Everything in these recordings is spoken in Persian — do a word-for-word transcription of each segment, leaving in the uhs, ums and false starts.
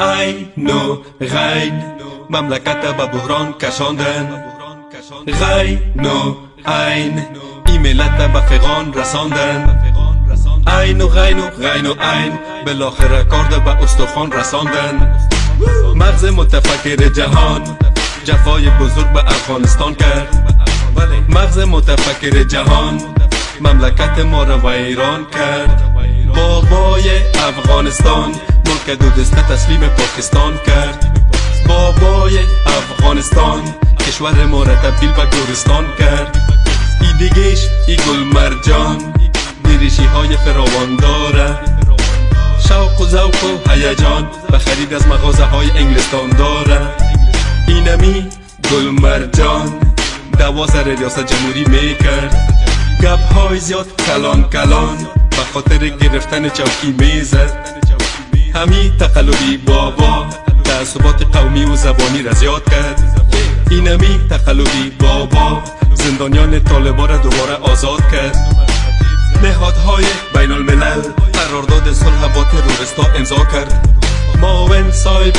Aynı gayn memlekete be buhran keşandin Gaynı ayn İmilete be figan resandin Aynı gaynı gaynı ayn Bilahire karde be ustuhan resandin مغز متفکر جهان جفای بزرگ به افغانستان کرد مغز متفکر جهان مملکت ما را ویران کرد بابای افغانستان ملک دو دسته تسلیم پاکستان کرد بابای افغانستان کشور ما را تبدیل به گورستان کرد ای دیگش ای گل مرجان دیریشی های فراوان داره شوق و ذوق و هیجان به خرید از مغازه های انگلستان داره اینمی گل مرجان دعوا سر ریاست جمهوری میکرد گپ های زیاد کلان کلان به خاطر گرفتن چوکی میزد همین تقلبی بابا تعصبات قومی و زبانی را زیاد کرد این همین تقلبی بابا زندانیان طالبا را دوباره آزاد کرد نهادهای بین الملل قرارداد صلح با تروریستا امضا کرد معاون صاحب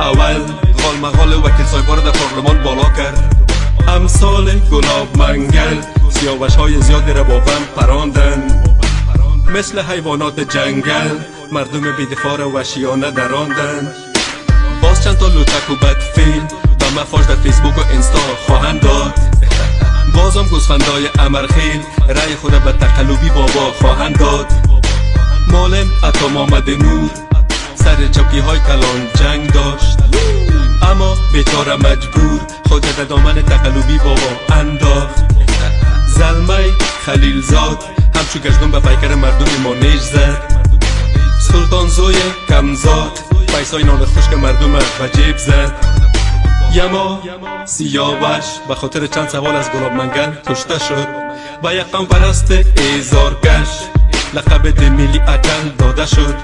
اول غال مغال وکیل صاحبا را در پارلمان بالا کرد امثال گلاب منگل سیاوش های زیادی را با وهم پراندن مثل حیوانات جنگل مردم بیدفاع را وحشیانه دراندن باز چند تا لوتک و بدفیل به مفاش در فیسبوک و اینستا خواهند داد بازم گوسفندای امرخیل رأی خود به تقلبی بابا خواهند داد معلم عطا آمد نور سر چپی های کلان جنگ داشت اما بیچاره مجبور خود در دامن تقلبی بابا انداخت زلمه خلیلزاد همچو گشتون به پیکر مردم ما نیش زد سلطان زوی کمزاد پیسای نان خشک مردم و جیب زد یما سیاوش به خاطر چند سوال از گلاب منگل کشته شد و یقم پرست ایزارکش لقب د ملی اجل داده شد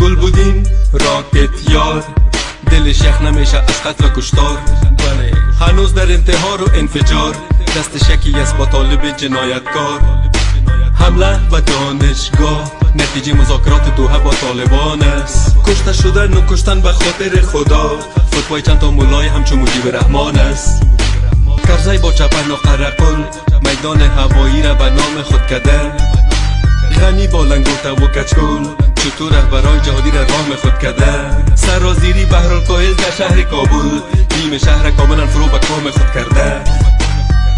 گلبودین راکت یار دلش یخ نمیشه از قتل و کشتار هنوز در انتحار و انفجار دست شکی است با طالب جنایتکار حمله و دانشگاه نتیجه مذاکرات دوحه با طالبان است کشته شدن و کشتن به خاطر خدا فتوای چند تا ملای همچون مجیب رحمان است کرزی با چپن و قرقل میدان هوایی را به نام خود کرده غنی با لنگوته و کچکول چطور رهبرای جهادی را رام خود کرده سرازیری بحرالکاهل در شهر کابل نیم شهر کاملا فرو به کام خود کرده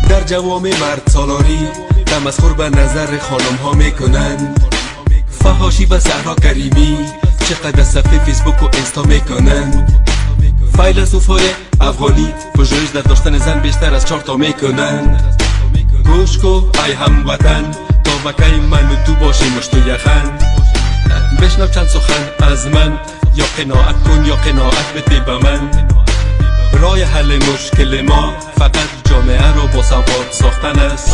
در جوام مرد سالاری تمسخر به نظر خانم ها میکنند فحاشی به صحرا کریمی چقدر صفحه فیسبوک و اینستا میکنند فیلسوفای افغانی پژوهش در داشتن زن بیشتر از چهار تا میکنند گوش کو ای هموطن تا مکه من و تو باشیم مشت و یخن بشنو چند سخن از من یا قناعت کن یا قناعت بده به من رای حل مشکل ما فقط جامعه رو با سواد ساختن است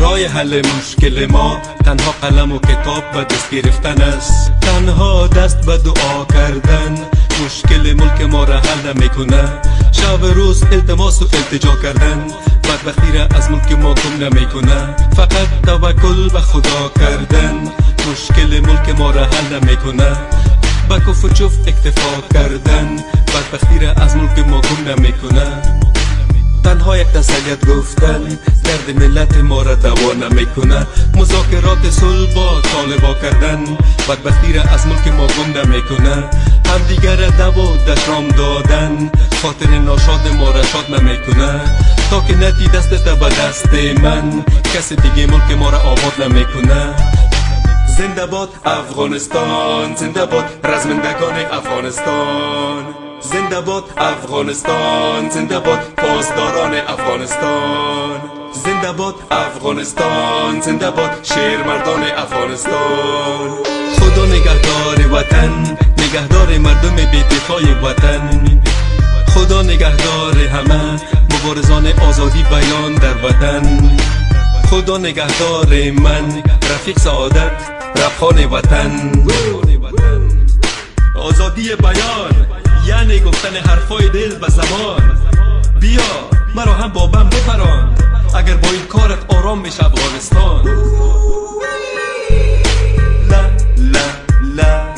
رای حل مشکل ما تنها قلم و کتاب به دست گرفتن است تنها دست به دعا کردن مشکل ملک ما را حل نمیکنه شب و روز التماس و التجا کردن بدبختی را از ملک ما گم نمیکنه فقط توکل به خدا کردن مشکل ملک ما را حل نمیکنه با کف و چف اکتفا کردن بدبختی را از ملک ما گم نمیکنه تنها یک تسلیت گفتن درد ملت ما را دوا نمیکنه مذاکرات صلح با طالبا کردن بدبختی را از ملک ما گم نمیکنه همدیگر را دوا دشرام دادن خاطر ناشاد ما را شاد نمیکنه تا که ندی دست تا به دست من کسی دیگه ملک ما را آباد نمیکنه زنده باد افغانستان زنده باد رزمندگان افغانستان زنده باد افغانستان زنده باد پاسداران افغانستان زنده باد افغانستان زنده باد شیرمردان افغانستان خدا نگهدار وطن نگهدار مردم بی‌دفاع وطن خدا نگهدار همه مبارزان آزادی بیان در وطن خدا نگهدار من رفیق سعادت رفقان وطن آزادی بیان یعنی گفتن حرفای دل به زبان بیا مرا هم بابم بپران اگر با این کارت آرام میشه افغانستان لا لا لا